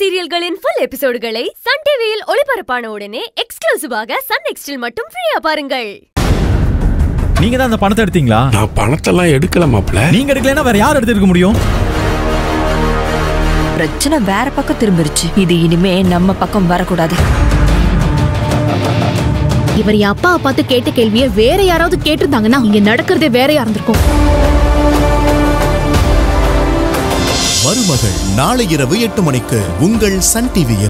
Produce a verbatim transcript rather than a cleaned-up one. serial in full episode galai Sun T V il oliparapana odane exclusive aga Sun Nextil mattum free ah paarungal. நீங்க தான் அந்த பணத்தை எடுத்தீங்களா? நான் பணத்தை எல்லாம் எடுக்கல மாப்ள. நீங்க எடுக்கலனா வேற யார் எடுத்து இருக்க முடியும்? பிரச்சனை வேற பக்கம் திரும்பிருச்சு. இது இனிமே நம்ம பக்கம் வர கூடாது. இவர் அப்பா பார்த்து கேட்ட கேள்வியே வேற யாராவது கேட்டிருந்தாங்கன்னா இங்க நடக்கிறதே வேற யாரா இருந்திருக்கும். மருமகள் நாளை இரவு எட்டு மணிக்கு உங்கள் சன் டிவி.